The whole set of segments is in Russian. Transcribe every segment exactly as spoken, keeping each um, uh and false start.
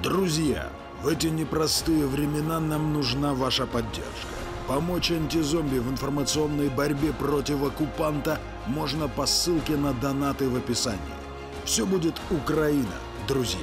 Друзья, в эти непростые времена нам нужна ваша поддержка. Помочь антизомби в информационной борьбе против оккупанта можно по ссылке на донаты в описании. Все будет Украина, друзья.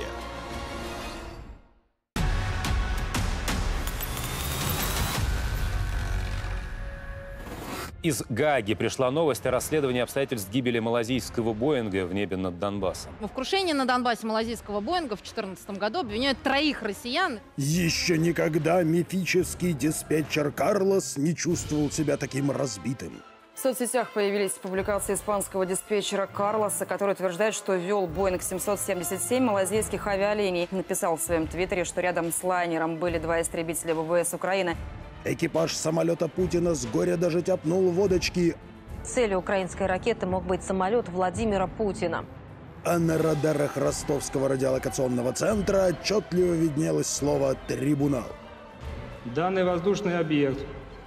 Из Гааги пришла новость о расследовании обстоятельств гибели малазийского Боинга в небе над Донбассом. В крушении на Донбассе малазийского Боинга в две тысячи четырнадцатом году обвиняют троих россиян. Еще никогда мифический диспетчер Карлос не чувствовал себя таким разбитым. В соцсетях появились публикации испанского диспетчера Карлоса, который утверждает, что вел Боинг семьсот семьдесят семь малазийских авиалиний. Написал в своем твиттере, что рядом с лайнером были два истребителя ВВС Украины. Экипаж самолета Путина с горя даже тяпнул водочки. Целью украинской ракеты мог быть самолет Владимира Путина. А на радарах Ростовского радиолокационного центра отчетливо виднелось слово «трибунал». Данный воздушный объект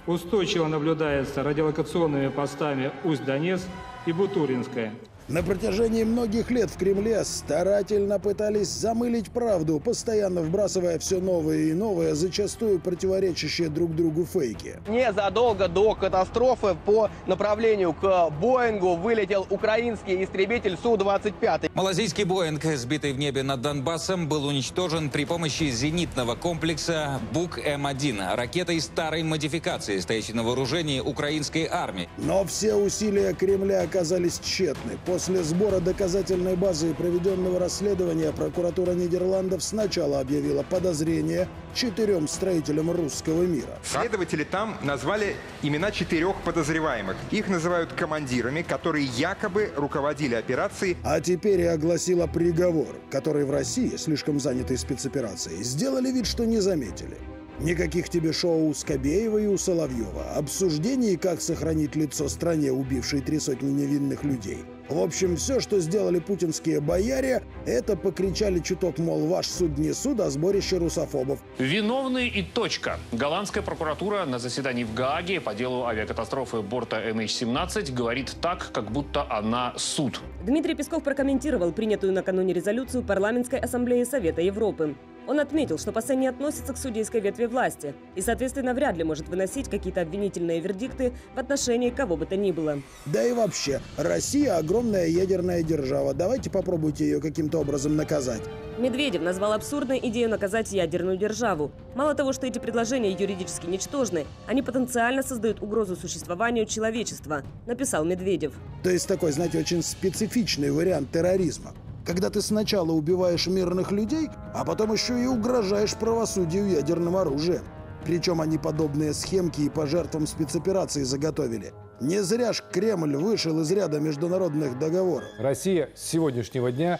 устойчиво наблюдается радиолокационными постами Усть-Донец и Бутуринская. На протяжении многих лет в Кремле старательно пытались замылить правду, постоянно вбрасывая все новые и новые, зачастую противоречащие друг другу фейки. Незадолго до катастрофы по направлению к Боингу вылетел украинский истребитель Су двадцать пять. Малазийский Боинг, сбитый в небе над Донбассом, был уничтожен при помощи зенитного комплекса «Бук эм один», ракетой старой модификации, стоящей на вооружении украинской армии. Но все усилия Кремля оказались тщетны. После сбора доказательной базы и проведенного расследования прокуратура Нидерландов сначала объявила подозрение четырем строителям русского мира. Следователи там назвали имена четырех подозреваемых. Их называют командирами, которые якобы руководили операцией. А теперь и огласила приговор, который в России, слишком занятой спецоперацией, сделали вид, что не заметили. Никаких тебе шоу у Скобеева и у Соловьева, обсуждений, как сохранить лицо стране, убившей три сотни невинных людей. В общем, все, что сделали путинские бояре, это покричали чуток, мол, ваш суд не суд, а сборище русофобов. Виновны и точка. Голландская прокуратура на заседании в Гааге по делу авиакатастрофы борта эм эйч семнадцать говорит так, как будто она суд. Дмитрий Песков прокомментировал принятую накануне резолюцию Парламентской ассамблеи Совета Европы. Он отметил, что ПАСЭ не относится к судейской ветви власти и, соответственно, вряд ли может выносить какие-то обвинительные вердикты в отношении кого бы то ни было. Да и вообще, Россия – огромная ядерная держава. Давайте попробуйте ее каким-то образом наказать. Медведев назвал абсурдной идею наказать ядерную державу. Мало того, что эти предложения юридически ничтожны, они потенциально создают угрозу существованию человечества, написал Медведев. То есть такой, знаете, очень специфичный вариант терроризма. Когда ты сначала убиваешь мирных людей, а потом еще и угрожаешь правосудию ядерным оружием. Причем они подобные схемки и по жертвам спецоперации заготовили. Не зря ж Кремль вышел из ряда международных договоров. Россия с сегодняшнего дня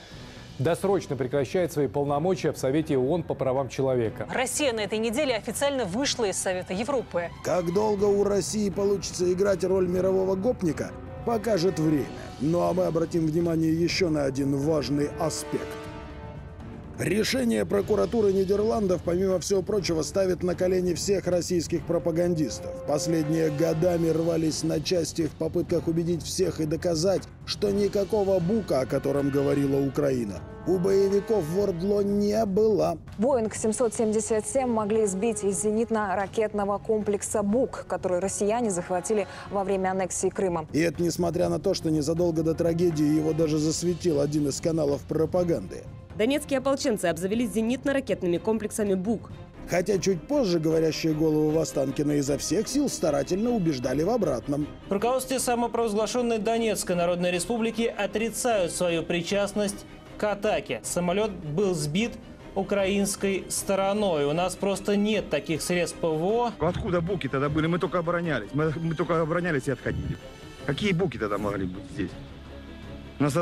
досрочно прекращает свои полномочия в Совете ООН по правам человека. Россия на этой неделе официально вышла из Совета Европы. Как долго у России получится играть роль мирового гопника, покажет время. Ну а мы обратим внимание еще на один важный аспект. Решение прокуратуры Нидерландов, помимо всего прочего, ставит на колени всех российских пропагандистов. Последние годами рвались на части в попытках убедить всех и доказать, что никакого бука, о котором говорила Украина, у боевиков в Ордло не было. Боинг семьсот семьдесят семь могли сбить из зенитно-ракетного комплекса «Бук», который россияне захватили во время аннексии Крыма. И это несмотря на то, что незадолго до трагедии его даже засветил один из каналов пропаганды. Донецкие ополченцы обзавелись зенитно-ракетными комплексами «Бук». Хотя чуть позже говорящие голову Востанкина изо всех сил старательно убеждали в обратном. В руководстве самопровозглашенной Донецкой Народной Республики отрицают свою причастность к атаке. Самолет был сбит украинской стороной. У нас просто нет таких средств ПВО. Откуда буки тогда были? Мы только оборонялись. Мы, мы только оборонялись и отходили. Какие буки тогда могли быть здесь? Нас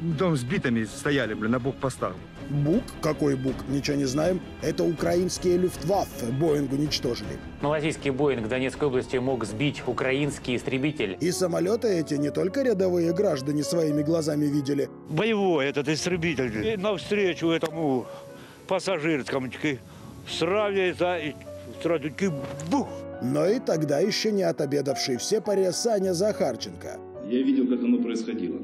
дом с битами стояли, блин, на блокпостах. Бук? Какой бук? Ничего не знаем. Это украинские люфтваффе Боинг уничтожили. Малазийский Боинг в Донецкой области мог сбить украинский истребитель. И самолеты эти не только рядовые граждане своими глазами видели. Боевой этот истребитель. И навстречу этому пассажирскому сравнивается и сразу бух. Но и тогда еще не отобедавший в Сепаре Саня Захарченко. Я видел, как оно происходило.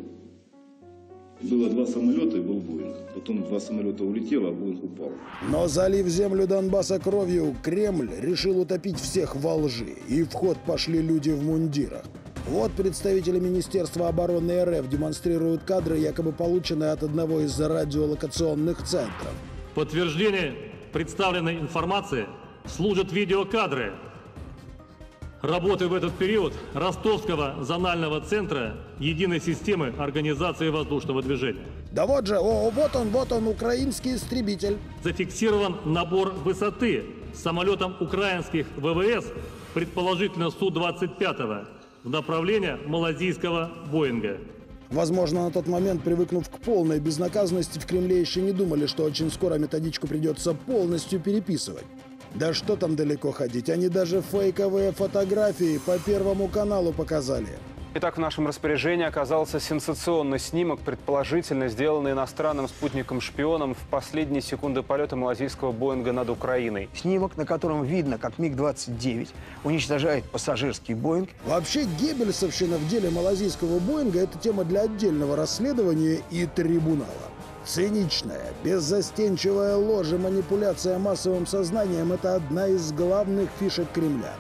Было два самолета и был Боинг. Потом два самолета улетело, а Боинг упал. Но залив землю Донбасса кровью, Кремль решил утопить всех во лжи. И в ход пошли люди в мундирах. Вот представители Министерства обороны РФ демонстрируют кадры, якобы полученные от одного из радиолокационных центров. Подтверждение представленной информации служат видеокадры работы в этот период Ростовского зонального центра единой системы организации воздушного движения. Да вот же, о, вот он, вот он, украинский истребитель. Зафиксирован набор высоты с самолетом украинских ВВС, предположительно Су двадцать пять, в направлении малазийского Боинга. Возможно, на тот момент, привыкнув к полной безнаказанности, в Кремле еще не думали, что очень скоро методичку придется полностью переписывать. Да что там далеко ходить, они даже фейковые фотографии по Первому каналу показали. Итак, в нашем распоряжении оказался сенсационный снимок, предположительно сделанный иностранным спутником-шпионом в последние секунды полета малазийского Боинга над Украиной. Снимок, на котором видно, как Миг двадцать девять уничтожает пассажирский Боинг. Вообще, геббельсовщина в деле малазийского Боинга – это тема для отдельного расследования и трибунала. Циничная, беззастенчивая ложь и манипуляция массовым сознанием – это одна из главных фишек Кремля.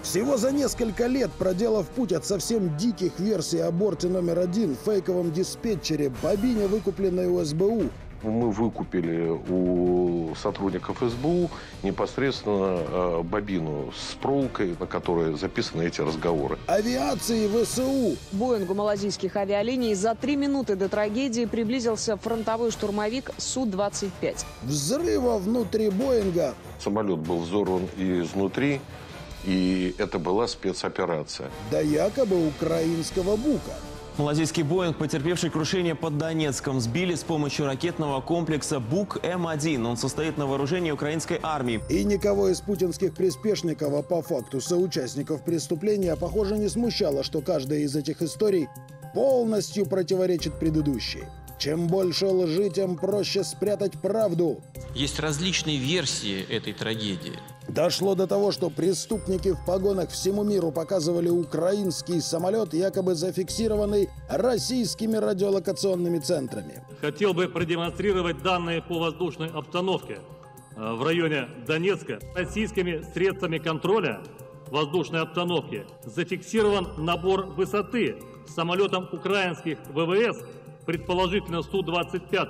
Всего за несколько лет, проделав путь от совсем диких версий о борте номер один, фейковом диспетчере, бобине, выкупленной у СБУ. Мы выкупили у сотрудников СБУ непосредственно бобину с проволокой, на которой записаны эти разговоры. Авиации ВСУ. Боингу малазийских авиалиний за три минуты до трагедии приблизился фронтовой штурмовик Су двадцать пять. Взрыва внутри Боинга. Самолет был взорван изнутри. И это была спецоперация. Да якобы украинского бука. Малазийский Боинг, потерпевший крушение под Донецком, сбили с помощью ракетного комплекса Бук Эм один. Он состоит на вооружении украинской армии. И никого из путинских приспешников, а по факту соучастников преступления, похоже, не смущало, что каждая из этих историй полностью противоречит предыдущей. Чем больше лжи, тем проще спрятать правду. Есть различные версии этой трагедии. Дошло до того, что преступники в погонах всему миру показывали украинский самолет, якобы зафиксированный российскими радиолокационными центрами. Хотел бы продемонстрировать данные по воздушной обстановке в районе Донецка. Российскими средствами контроля воздушной обстановки зафиксирован набор высоты с самолетом украинских ВВС, предположительно Су двадцать пять,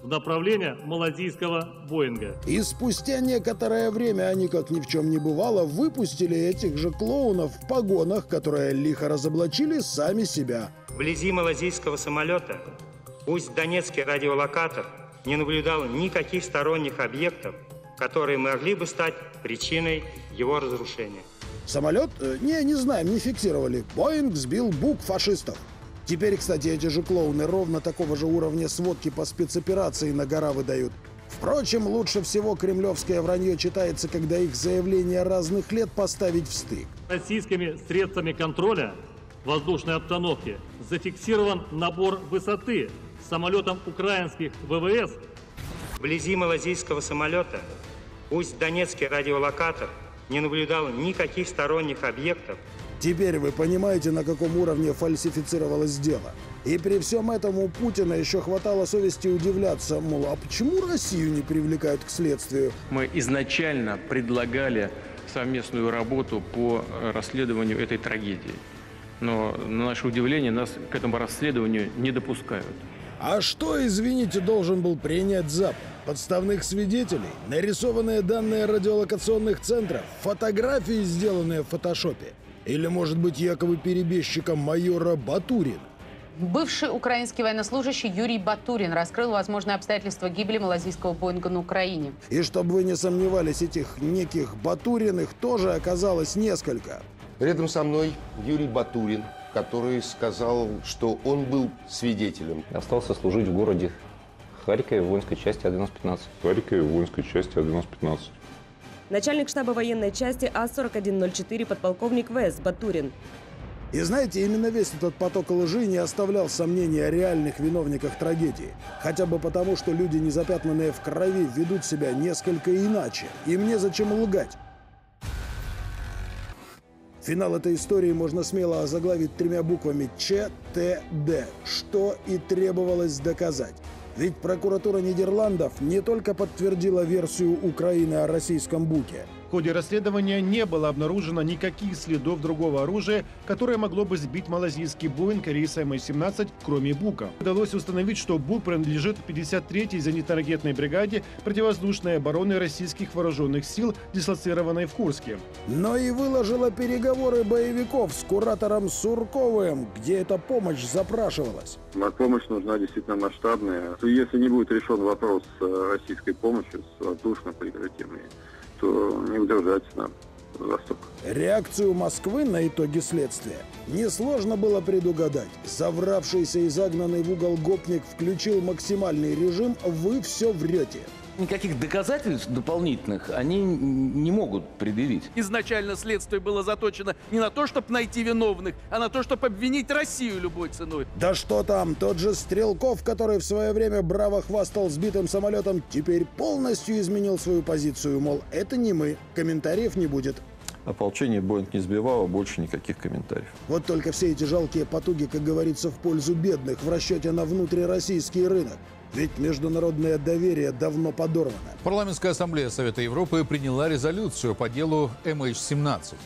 в направлении малазийского Боинга. И спустя некоторое время они, как ни в чем не бывало, выпустили этих же клоунов в погонах, которые лихо разоблачили сами себя. Вблизи малазийского самолета усть-донецкий радиолокатор не наблюдал никаких сторонних объектов, которые могли бы стать причиной его разрушения. Самолет? Не, не знаем, не фиксировали. Боинг сбил бук фашистов. Теперь, кстати, эти же клоуны ровно такого же уровня сводки по спецоперации на гора выдают. Впрочем, лучше всего кремлевское вранье читается, когда их заявления разных лет поставить в стык. Российскими средствами контроля воздушной обстановки зафиксирован набор высоты с самолетом украинских ВВС. Вблизи малазийского самолета усть-донецкий радиолокатор не наблюдал никаких сторонних объектов. Теперь вы понимаете, на каком уровне фальсифицировалось дело. И при всем этом у Путина еще хватало совести удивляться, мол, а почему Россию не привлекают к следствию? Мы изначально предлагали совместную работу по расследованию этой трагедии. Но, на наше удивление, нас к этому расследованию не допускают. А что, извините, должен был принять Запад? Подставных свидетелей, нарисованные данные радиолокационных центров, фотографии, сделанные в фотошопе. Или, может быть, якобы перебежчиком майора Батурина? Бывший украинский военнослужащий Юрий Батурин раскрыл возможные обстоятельства гибели малазийского Боинга на Украине. И чтобы вы не сомневались, этих неких Батуриных тоже оказалось несколько. Рядом со мной Юрий Батурин, который сказал, что он был свидетелем. Остался служить в городе Харькове в воинской части А двенадцать пятнадцать. Харькове в воинской части А двенадцать пятнадцать. Начальник штаба военной части А сорок один ноль четыре подполковник ВС Батурин. И знаете, именно весь этот поток лжи не оставлял сомнений о реальных виновниках трагедии. Хотя бы потому, что люди, не запятнанные в крови, ведут себя несколько иначе. Им незачем лгать. Финал этой истории можно смело озаглавить тремя буквами Ч Т Д, что и требовалось доказать. Ведь прокуратура Нидерландов не только подтвердила версию Украины о российском буке. В ходе расследования не было обнаружено никаких следов другого оружия, которое могло бы сбить малазийский Боинг рейса эм семнадцать, кроме бука. Удалось установить, что бук принадлежит пятьдесят третьей зенитно-ракетной бригаде противовоздушной обороны российских вооруженных сил, дислоцированной в Курске. Но и выложила переговоры боевиков с куратором Сурковым, где эта помощь запрашивалась. Помощь нужна действительно масштабная. Если не будет решен вопрос с российской помощью, с воздушно-прекратимой, то не удержать нам восток. Реакцию Москвы на итоги следствия несложно было предугадать. Завравшийся и загнанный в угол гопник включил максимальный режим «Вы все врете». Никаких доказательств дополнительных они не могут предъявить. Изначально следствие было заточено не на то, чтобы найти виновных, а на то, чтобы обвинить Россию любой ценой. Да что там, тот же Стрелков, который в свое время браво хвастал сбитым самолетом, теперь полностью изменил свою позицию, мол, это не мы, комментариев не будет. Ополчение Боинг не сбивало, больше никаких комментариев. Вот только все эти жалкие потуги, как говорится, в пользу бедных в расчете на внутрироссийский рынок. Ведь международное доверие давно подорвано. Парламентская ассамблея Совета Европы приняла резолюцию по делу эм эйч семнадцать.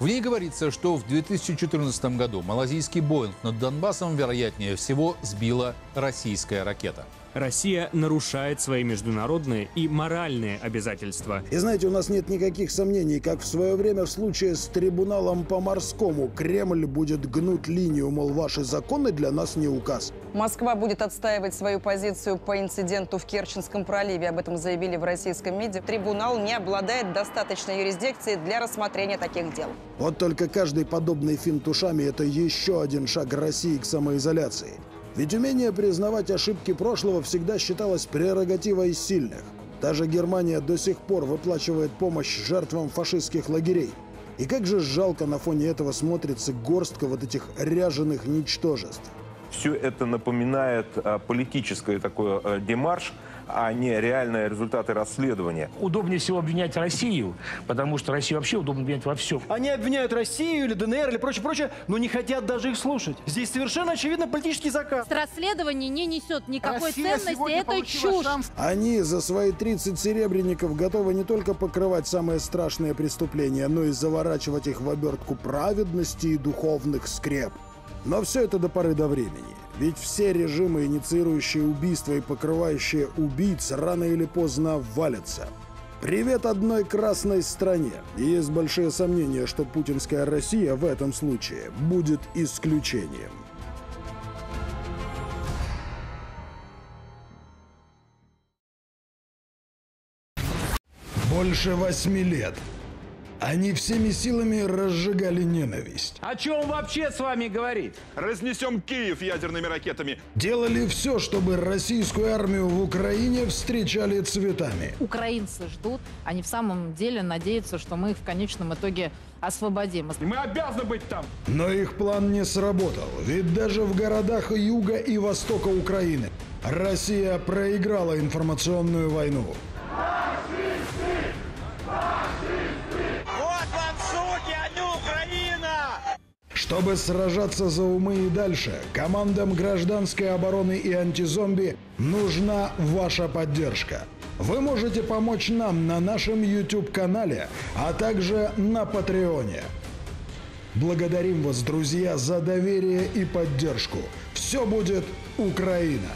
В ней говорится, что в две тысячи четырнадцатом году малазийский Боинг над Донбассом, вероятнее всего, сбила российская ракета. Россия нарушает свои международные и моральные обязательства. И знаете, у нас нет никаких сомнений, как в свое время в случае с трибуналом по морскому Кремль будет гнуть линию, мол, ваши законы для нас не указ. Москва будет отстаивать свою позицию по инциденту в Керченском проливе. Об этом заявили в российском МИДе. Трибунал не обладает достаточной юрисдикцией для рассмотрения таких дел. Вот только каждый подобный финт ушами – это еще один шаг России к самоизоляции. Ведь умение признавать ошибки прошлого всегда считалось прерогативой сильных. Та же Германия до сих пор выплачивает помощь жертвам фашистских лагерей. И как же жалко на фоне этого смотрится горстка вот этих ряженых ничтожеств. Все это напоминает политическое такое демарш, а не реальные результаты расследования. Удобнее всего обвинять Россию, потому что Россию вообще удобно обвинять во всем. Они обвиняют Россию или Д Н Р или прочее-прочее, но не хотят даже их слушать. Здесь совершенно очевидно политический заказ. Расследование не несет никакой Россия ценности, это чушь. Шанс. Они за свои тридцать серебряников готовы не только покрывать самые страшные преступления, но и заворачивать их в обертку праведности и духовных скреп. Но все это до поры до времени. Ведь все режимы, инициирующие убийства и покрывающие убийц, рано или поздно валятся. Привет одной красной стране. Есть большие сомнения, что путинская Россия в этом случае будет исключением. Больше восьми лет они всеми силами разжигали ненависть. О чем вообще с вами говорит? Разнесем Киев ядерными ракетами. Делали все, чтобы российскую армию в Украине встречали цветами. Украинцы ждут, они в самом деле надеются, что мы их в конечном итоге освободим. Мы обязаны быть там. Но их план не сработал, ведь даже в городах юга и востока Украины Россия проиграла информационную войну. Фашисты! Фашисты! Чтобы сражаться за умы и дальше, командам гражданской обороны и антизомби нужна ваша поддержка. Вы можете помочь нам на нашем YouTube-канале, а также на Патреоне. Благодарим вас, друзья, за доверие и поддержку. Все будет Украина!